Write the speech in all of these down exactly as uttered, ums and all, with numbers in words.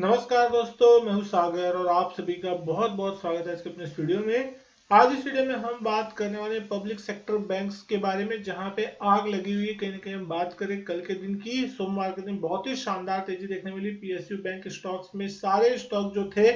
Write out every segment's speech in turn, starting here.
नमस्कार दोस्तों, मैं हूं सागर और आप सभी का बहुत बहुत स्वागत है इसके अपने इस वीडियो में। आज इस वीडियो में हम बात करने वाले हैं पब्लिक सेक्टर बैंक्स के बारे में, जहां पे आग लगी हुई है। कहीं ना कहीं हम बात करें कल के दिन की, सोमवार के दिन बहुत ही शानदार तेजी देखने मिली। पीएसयू बैंक स्टॉक्स में सारे स्टॉक जो थे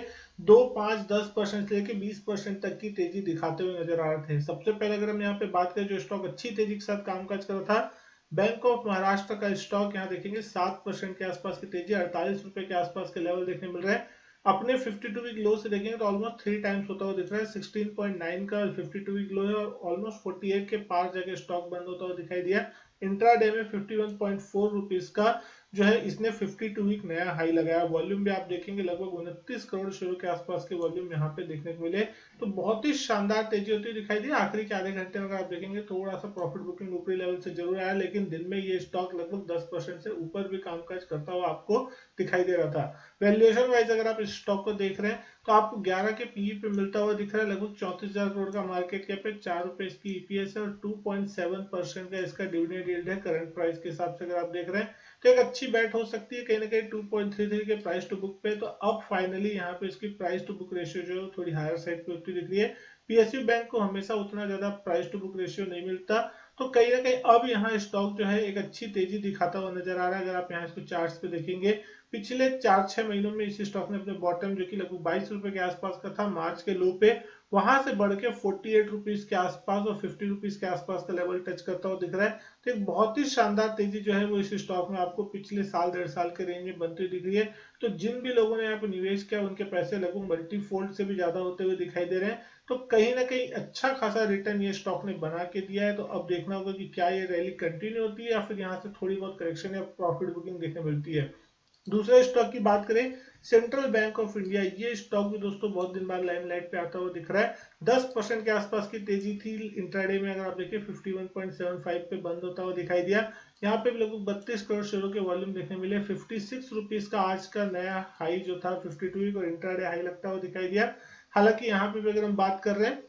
दो पांच दस परसेंट से लेकर बीस परसेंट तक की तेजी दिखाते हुए नजर आ रहे थे। सबसे पहले अगर हम यहाँ पे बात करें जो स्टॉक अच्छी तेजी के साथ कामकाज कर रहा था, बैंक ऑफ महाराष्ट्र का स्टॉक यहाँ देखेंगे सात परसेंट के आसपास की तेजी, अड़तालीस रुपए के आसपास के लेवल देखने मिल रहे हैं। अपने बावन वीक लो से देखेंगे तो ऑलमोस्ट थ्री टाइम्स होता हुआ दिख रहा है। सोलह पॉइंट नौ का बावन वीक लो है और ऑलमोस्ट अड़तालीस के पार जाके स्टॉक बंद होता हुआ दिखाई दिया। इंट्राडे में इक्यावन पॉइंट चार रुपीस का जो है इसने बावन वीक नया हाई लगाया। वॉल्यूम भी आप देखेंगे लगभग उनतीस करोड़ शेयर के आसपास के वॉल्यूम यहाँ पे देखने को मिले, तो बहुत ही शानदार तेजी होती दिखाई दी। आखिरी के आधे घंटे में अगर आप देखेंगे थोड़ा सा प्रॉफिट बुकिंग ऊपरी लेवल से जरूर आया, लेकिन दिन में ये स्टॉक लगभग दस परसेंट से ऊपर भी कामकाज करता हुआ आपको दिखाई दे रहा था। वैल्यूएशन वाइज अगर आप इस स्टॉक को देख रहे हैं तो आपको ग्यारह के पीई पे मिलता हुआ दिख रहा है, लगभग चौंतीस हजार करोड़ का मार्केट कैप है, चार रुपए इसकी ईपीएस है और दो पॉइंट सात परसेंट का इसका डिविडेंड यील्ड है। करंट प्राइस के हिसाब से अगर आप देख रहे हैं तो एक अच्छी बैट हो सकती है कहीं ना कहीं दो पॉइंट तीन तीन के प्राइस टू बुक पे। तो अब फाइनली यहाँ पे इसकी प्राइस टू बुक रेशियो जो है थोड़ी हायर साइड पे होती दिख रही है। पीएसयू बैंक को हमेशा उतना ज्यादा प्राइस टू बुक रेशियो नहीं मिलता, तो कहीं ना कहीं अब यहाँ स्टॉक जो है एक अच्छी तेजी दिखाता हुआ नजर आ रहा है। अगर आप यहाँ इसको चार्ट्स पे देखेंगे, पिछले चार छह महीनों में इस स्टॉक ने अपने बॉटम जो कि लगभग बाईस रुपए के आसपास का था मार्च के लो पे, वहां से बढ़ के फोर्टी एट रुपीज के आसपास और फिफ्टी रुपीज के आसपास का लेवल टच करता हुआ दिख रहा है। तो एक बहुत ही शानदार तेजी जो है वो इस स्टॉक में आपको पिछले साल डेढ़ साल के रेंज में बनती दिख रही है। तो जिन भी लोगों ने यहाँ पे निवेश किया उनके पैसे लगभग मल्टीफोल्ड से भी ज्यादा होते हुए दिखाई दे रहे हैं, तो कहीं ना कहीं अच्छा खासा रिटर्न ये स्टॉक ने बना के दिया है। तो अब देखना होगा कि क्या ये रैली कंटिन्यू होती है या फिर यहाँ से थोड़ी बहुत करेक्शन या प्रॉफिट बुकिंग देखने मिलती है। दूसरे स्टॉक की बात करें, सेंट्रल बैंक ऑफ इंडिया, ये स्टॉक भी दोस्तों बहुत दिन बाद लाइमलाइट पे आता हुआ दिख रहा है। दस परसेंट के आसपास की तेजी थी इंट्राडे में, अगर आप देखिए इक्यावन पॉइंट सात पाँच पे बंद होता हुआ दिखाई दिया। यहाँ पे भी लगभग बत्तीस करोड़ शेयरों के वॉल्यूम देखने मिले। छप्पन रुपीस का आज का नया हाई जो था बावन वीक और इंट्राडे हाई लगता हुआ दिखाई दिया। हालांकि यहाँ पे भी अगर हम बात कर रहे हैं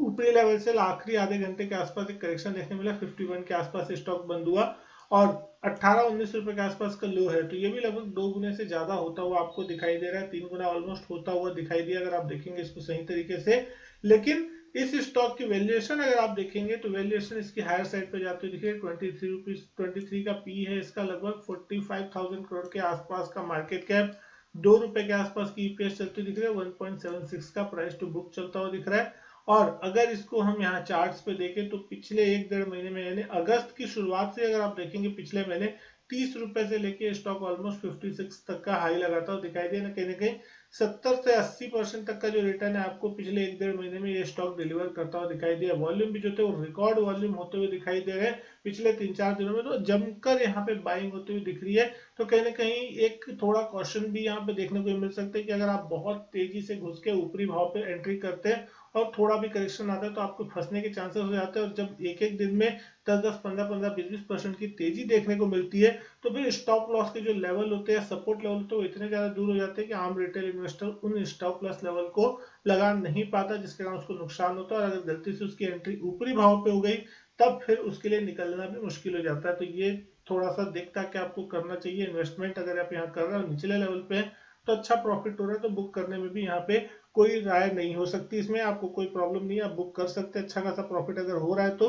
ऊपरी लेवल से आखिरी आधे घंटे के आसपास एक करेक्शन देखने मिला, इक्यावन के आसपास स्टॉक बंद हुआ और अठारह उन्नीस रुपए के आसपास का लो है। तो ये भी लगभग दो गुने से ज्यादा होता हुआ आपको दिखाई दे रहा है, तीन गुना ऑलमोस्ट होता हुआ दिखाई दिया अगर आप देखेंगे इसको सही तरीके से। लेकिन इस स्टॉक की वैल्यूएशन अगर आप देखेंगे तो वैल्यूएशन इसकी हायर साइड पे जाते हुए दिखे। Twenty three rupees twenty three का पी है इसका, लगभग फोर्टी फाइव थाउजेंड करोड़ के आसपास का मार्केट कैप, दो रुपए के आसपास की ईपीएस चलती दिख रही है, वन पॉइंट सेवन सिक्स का प्राइस टू बुक चलता हुआ दिख रहा है। और अगर इसको हम यहाँ चार्ट्स पे देखें तो पिछले एक डेढ़ महीने में यानी अगस्त की शुरुआत से अगर आप देखेंगे पिछले महीने तीस रुपए से लेके स्टॉक ऑलमोस्ट छप्पन तक का हाई लगाता हुआ दिखाई दिया। कहीं ना कहीं सत्तर से अस्सी परसेंट तक का जो रिटर्न है आपको पिछले एक डेढ़ महीने में ये स्टॉक डिलीवर करता हुआ दिखाई दिया। वॉल्यूम भी जो थे वो रिकॉर्ड वॉल्यूम होते हुए दिखाई दे रहे हैं पिछले तीन चार दिनों में, तो जमकर यहाँ पे बाइंग होते हुए दिख रही है। तो कहीं ना कहीं एक थोड़ा कॉशन भी यहाँ पे देखने को मिल सकता है कि अगर आप बहुत तेजी से घुस के ऊपरी भाव पे एंट्री करते हैं और थोड़ा भी करेक्शन आता है तो आपको फंसने के चांसेस हो जाते हैं। और जब एक एक दिन में दस दस पंद्रह पंद्रह बीस बीस परसेंट की तेजी देखने को मिलती है तो फिर स्टॉप लॉस के जो लेवल होते हैं, सपोर्ट लेवल, तो इतने ज्यादा दूर हो जाते हैं कि आम रिटेल इन्वेस्टर उन स्टॉप लॉस लेवल को लगा नहीं पाता, जिसके कारण उसको नुकसान होता है। और अगर गलती से उसकी एंट्री ऊपरी भाव पे हो गई तब फिर उसके लिए निकलना भी मुश्किल हो जाता है। तो ये थोड़ा सा देखता कि आपको करना चाहिए इन्वेस्टमेंट। अगर आप यहाँ कर रहे हो निचले लेवल पे तो अच्छा प्रॉफिट हो रहा है, तो बुक करने में भी यहाँ पे कोई राय नहीं हो सकती, इसमें आपको कोई प्रॉब्लम नहीं है, आप बुक कर सकते हैं अच्छा खासा प्रॉफिट अगर हो रहा है तो।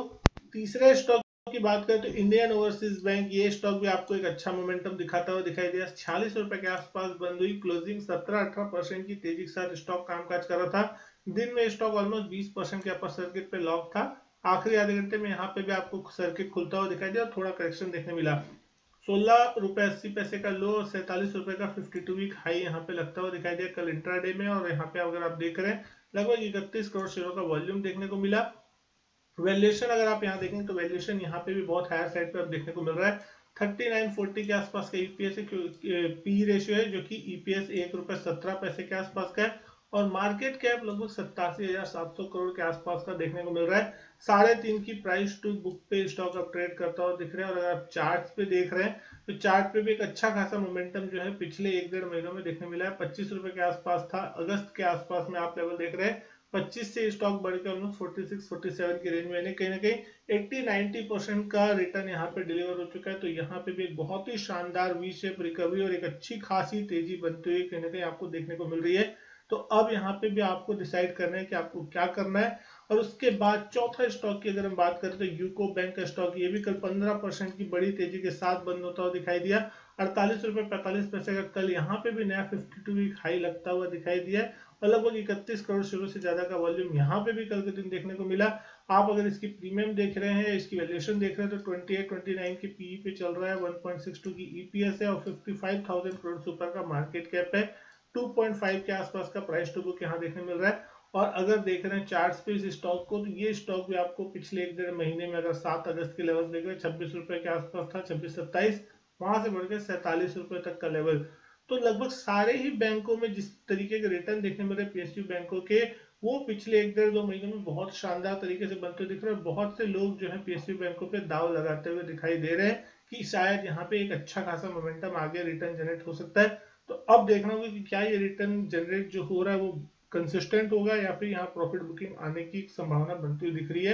तीसरे स्टॉक की बात करें तो इंडियन ओवरसीज बैंक, ये स्टॉक भी आपको एक अच्छा मोमेंटम दिखाता हुआ दिखाई दिया। छियालीस रुपए के आसपास बंद हुई, क्लोजिंग सत्रह अठारह परसेंट की तेजी के साथ स्टॉक कामकाज कर रहा था। दिन में स्टॉक ऑलमोस्ट बीस परसेंट के अपर सर्किट पे लॉक था, आखिरी आधे घंटे में यहाँ पे भी आपको सर्किट खुलता हुआ दिखाई दिया और थोड़ा करेक्शन देखने मिला। सोलह रुपए अस्सी पैसे का लो, सैतालीस रुपए का बावन वीक हाई यहाँ पे लगता हुआ दिखाई दिया कल इंट्राडे में। और यहाँ पे अगर आप देख रहे हैं लगभग इकतीस करोड़ शेयरों का वॉल्यूम देखने को मिला। वैल्यूएशन अगर आप यहाँ देखेंगे तो वैल्यूएशन यहाँ पे भी बहुत हायर साइड पे आप देखने को मिल रहा है। थर्टी नाइन फोर्टी के आसपास का ईपीएस पी रेशियो है, जो की ईपीएस एक रुपए सत्रह पैसे के आसपास का है और मार्केट कैप लगभग सत्तासी हजार सात सौ करोड़ के आसपास का देखने को मिल रहा है। साढ़े तीन की प्राइस टू बुक पे स्टॉक अब ट्रेड करता हुआ दिख रहा है। और अगर आप चार्ट्स पे देख रहे हैं तो चार्ट पे भी एक अच्छा खासा मोमेंटम जो है पिछले एक डेढ़ महीनों में देखने मिला है। पच्चीस रुपए के आसपास था अगस्त के आसपास में आप लेवल देख रहे हैं, पच्चीस से स्टॉक बढ़कर हम लोग छियालीस सैंतालीस की रेंज में यानी कहीं ना कहीं अस्सी नब्बे परसेंट का रिटर्न यहाँ पे डिलीवर हो चुका है। तो यहाँ पे भी एक बहुत ही शानदार वी शेप रिकवरी और एक अच्छी खासी तेजी बनते हुए कहीं ना कहीं आपको देखने को मिल रही है। तो अब यहाँ पे भी आपको डिसाइड करना है कि आपको क्या करना है। और उसके बाद चौथा स्टॉक की अगर हम बात करें तो यूको बैंक का स्टॉक ये भी कल पंद्रह परसेंट की बड़ी तेजी के साथ बंद होता हुआ दिखाई दिया। अड़तालीस रुपए पैंतालीस पैसे का कल यहाँ पे भी नया बावन वीक हाई लगता हुआ दिखाई दिया और लगभग इकतीस करोड़ शेयरों से ज्यादा का वॉल्यूम यहाँ पे भी कल के दिन देखने को मिला। आप अगर इसकी प्रीमियम देख रहे हैं, इसकी वैल्यूएशन देख रहे हैं तो अट्ठाईस, उनतीस के पीई पे चल रहा है, वन पॉइंट सिक्स टू की ईपीएस है और पचपन हज़ार करोड़ से ऊपर का मार्केट कैप है। टू पॉइंट फाइव के आसपास का प्राइस टू बुक यहाँ देखने मिल रहा है। और अगर देख रहे हैं चार्ट्स पे इस स्टॉक को, तो ये स्टॉक भी आपको पिछले एक डेढ़ महीने में अगर सात अगस्त के लेवल देख रहे हैं छब्बीस रुपए के आसपास था, छब्बीस सत्ताईस, वहां से बढ़कर सैंतालीस रुपए तक का लेवल। तो लगभग सारे ही बैंकों में जिस तरीके के रिटर्न देखने मिल रहे हैं पीएसयू बैंकों के, वो पिछले एक डेढ़ दो महीने में बहुत शानदार तरीके से बनते दिख रहे हैं। बहुत से लोग जो है पीएसयू बैंकों पे दाव लगाते हुए दिखाई दे रहे हैं कि शायद यहाँ पे एक अच्छा खासा मोमेंटम आगे रिटर्न जनरेट हो सकता है। तो अब देखना होगा कि क्या ये रिटर्न जनरेट जो हो रहा है वो कंसिस्टेंट होगा या फिर यहाँ प्रॉफिट बुकिंग आने की संभावना बनती हुई दिख रही है।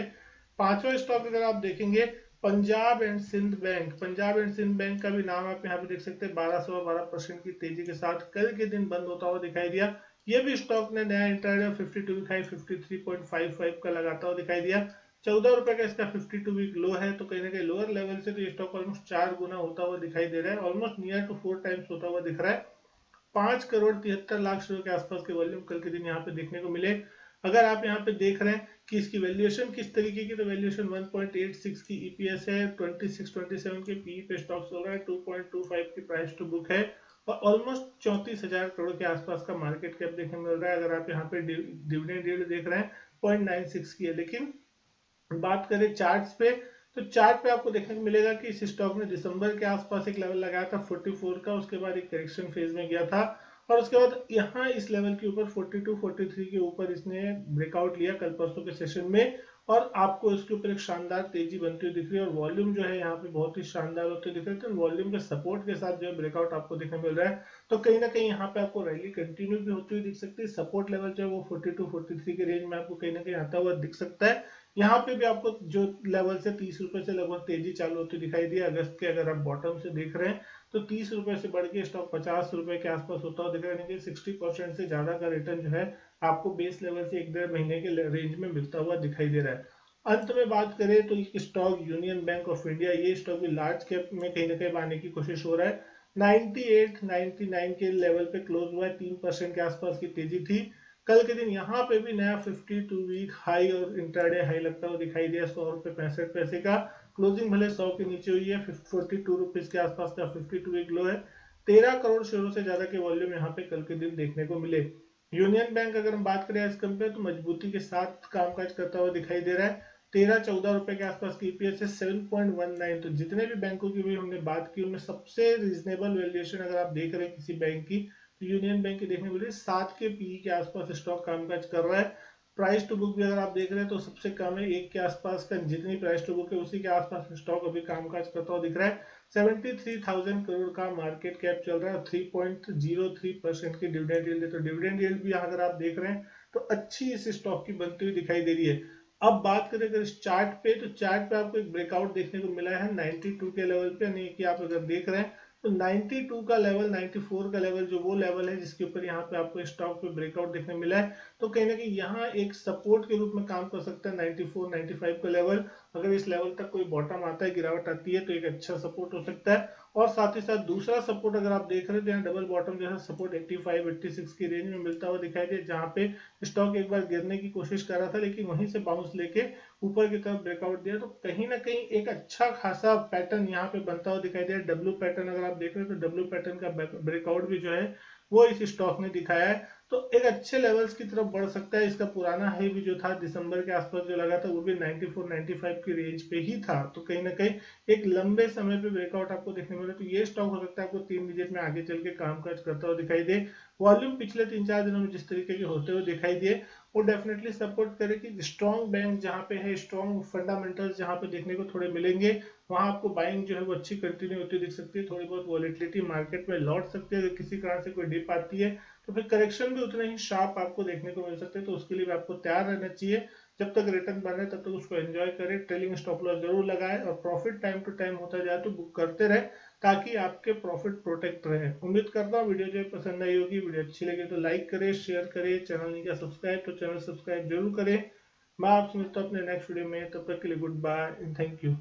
पांचवा स्टॉक अगर आप देखेंगे Punjab and Sind bank, Punjab and Sind bank का भी नाम आप यहाँ पे देख सकते हैं, बारह सौ बारह परसेंट की तेजी के साथ कल के दिन बंद होता हुआ दिखाई दिया। ये भी स्टॉक ने नया इंट्राडे बावन वीक हाई तिरेपन पॉइंट पाँच पाँच का लगाता हुआ दिखाई दिया। चौदह रुपए का इसका बावन वीक लो है। तो कहीं ना कहीं लोअर लेवल से तो ये स्टॉक ऑलमोस्ट चार गुना होता हुआ दिखाई दे रहा है, almost near to four times होता हुआ दिख रहा है। पांच करोड़ तिहत्तर लाख शेयरों के आसपास के वॉल्यूम कल के दिन यहाँ पे देखने को मिले। अगर आप यहाँ पे देख रहे हैं कि इसकी वैल्यूएशन किस तरीके की, तो valuation one point eight six की ईपीएस है, छब्बीस सत्ताईस के पीई पे स्टॉक चल रहा है, टू पॉइंट टू फाइव की प्राइस टू बुक है और ऑलमोस्ट चौंतीस हजार करोड़ के आसपास का मार्केट कैप देखने मिल रहा है। अगर आप यहाँ पे डिविडेंड यील्ड देख रहे हैं पॉइंट नाइन सिक्स की है। लेकिन बात करें चार्ट्स पे, तो चार्ट पे आपको देखने को मिलेगा कि इस स्टॉक ने दिसंबर के आसपास एक लेवल लगाया था फोर्टी फोर का, उसके बाद एक करेक्शन फेज में गया था और उसके बाद यहाँ इस लेवल के ऊपर बयालीस, तैंतालीस के ऊपर इसने ब्रेकआउट लिया कल परसों के सेशन में और आपको इसके ऊपर एक शानदार तेजी बनती हुई दिख रही है और वॉल्यूम जो है यहाँ पे बहुत ही शानदार होते दिख रहे थे। वॉल्यूम के सपोर्ट के साथ जो है ब्रेकआउट आपको देखने मिल रहा है। तो कहीं ना कहीं यहाँ पे आपको रैली कंटिन्यू भी होती हुई दिख सकती है। सपोर्ट लेवल जो है वो बयालीस, तैंतालीस के रेंज में आपको कहीं ना कहीं आता हुआ दिख सकता है। यहाँ पे भी आपको जो लेवल से तीस रुपए से लगभग तेजी चालू होती दिखाई दी अगस्त के, अगर आप बॉटम से देख रहे हैं तो तीस रुपए से बढ़ के स्टॉक पचास रुपए के आसपास होता हुआ दिख रहा है। सिक्सटी परसेंट से ज्यादा का रिटर्न जो है आपको बेस लेवल से एक डेढ़ महीने के रेंज में मिलता हुआ दिखाई दे रहा है। अंत में बात करें तो stock Union Bank of India, ये स्टॉक भी लार्ज कैप में कहीं ना कहीं आने की कोशिश हो रहा है। अट्ठानवे, निन्यानवे के लेवल पे क्लोज हुआ है, तीन परसेंट के आसपास की तेजी थी। कल के दिन यहाँ पे भी नया बावन वीक हाई और इंट्राडे हाई लगता हुआ दिखाई दिया सौ रुपए पैंसठ पैसे का। क्लोजिंग भले सौ के नीचे हुई है, फोर्टी टू रुपीज के आसपास का बावन वीक लो है। तेरह करोड़ शेयरों से ज्यादा के वॉल्यूम यहाँ पे कल के दिन देखने को मिले। यूनियन बैंक अगर हम बात करें एज कंपेयर तो मजबूती के साथ कामकाज करता हुआ दिखाई दे रहा है। तेरह चौदह रुपए के आसपास की ईपीएस है, सेवन पॉइंट वन नाइन। तो जितने भी बैंकों की भी हमने बात की उनमें सबसे रीजनेबल वैल्यूएशन अगर आप देख रहे हैं किसी बैंक की तो यूनियन बैंक की देखने मिल रही है। सात के पीई के आसपास स्टॉक कामकाज कर रहा है। प्राइस टू बुक भी अगर आप देख रहे हैं तो सबसे कम है, एक के आसपास का जितनी प्राइस टू बुक है उसी के आसपास स्टॉक अभी कामकाज करता हुआ दिख रहा है। तिहत्तर हज़ार करोड़ का मार्केट कैप चल रहा है, तीन पॉइंट शून्य तीन परसेंट की डिविडेंड यील्ड है। तो डिविडेंड यील्ड भी अगर आप देख रहे हैं तो अच्छी इस स्टॉक की बनती हुई दिखाई दे रही है। अब बात करें अगर इस चार्ट पे तो चार्ट पे आपको एक ब्रेकआउट देखने को मिला है बानवे के लेवल पे, यानी कि आप अगर देख रहे हैं तो बानवे का लेवल, चौरानवे का लेवल जो वो लेवल है जिसके ऊपर यहाँ पे आपको स्टॉक पे ब्रेकआउट देखने मिला है। तो कहीं ना कहीं यहाँ एक सपोर्ट के रूप में काम कर सकता है चौरानवे, पचानवे का लेवल। अगर इस लेवल तक कोई बॉटम आता है, गिरावट आती है तो एक अच्छा सपोर्ट हो सकता है। और साथ ही साथ दूसरा सपोर्ट अगर आप देख रहे हैं तो यहाँ डबल बॉटम जैसा सपोर्ट पचासी, छियासी की रेंज में मिलता हुआ दिखाई दे, जहाँ पे स्टॉक एक बार गिरने की कोशिश कर रहा था लेकिन वहीं से बाउंस लेके ऊपर की तरफ ब्रेकआउट दिया। तो कहीं ना कहीं एक अच्छा खासा पैटर्न यहाँ पे बनता हुआ दिखाई दे। डब्ल्यू पैटर्न अगर आप देख रहे हैं तो डब्ल्यू पैटर्न का ब्रेकआउट भी जो है वो इस स्टॉक ने दिखाया है। तो एक अच्छे लेवल्स की तरफ बढ़ सकता है। इसका पुराना हाई भी जो था दिसंबर के आसपास जो लगा था वो भी चौरानवे, पचानवे की रेंज पे ही था। तो कहीं ना कहीं एक लंबे समय पे ब्रेकआउट आपको देखने मिला। तो ये स्टॉक हो सकता है आपको तीन डिजिट में आगे चल के कामकाज करता हुआ दिखाई दे। वॉल्यूम पिछले तीन चार दिनों में जिस तरीके के होते हुए दिखाई दिए वो डेफिनेटली सपोर्ट करे कि स्ट्रॉन्ग बैंक जहाँ पे है, स्ट्रॉन्ग फंडामेंटल्स जहाँ पे देखने को थोड़े मिलेंगे, वहाँ आपको बाइंग जो है वो अच्छी कंटिन्यू होती दिख सकती है। थोड़ी बहुत वॉलेटिलिटी मार्केट में लौट सकती है, अगर किसी कारण से कोई डिप आती है तो फिर करेक्शन भी उतने ही शार्प आपको देखने को मिल सकते हैं। तो उसके लिए भी आपको तैयार रहना चाहिए। जब तक रिटर्न बने तब तक उसको एंजॉय करें, ट्रेलिंग स्टॉप लॉस जरूर लगाएं और प्रॉफिट टाइम टू टाइम होता जाए तो बुक करते रहें ताकि आपके प्रॉफिट प्रोटेक्ट रहे। उम्मीद करता हूँ वीडियो जो पसंद आई होगी। वीडियो अच्छी लगे तो लाइक करें, शेयर करें। चैनल नहीं किया सब्सक्राइब तो चैनल सब्सक्राइब जरूर करें। मैं आपसे मिलता हूँ अपने नेक्स्ट वीडियो में। तब तक के लिए goodbye and thank you.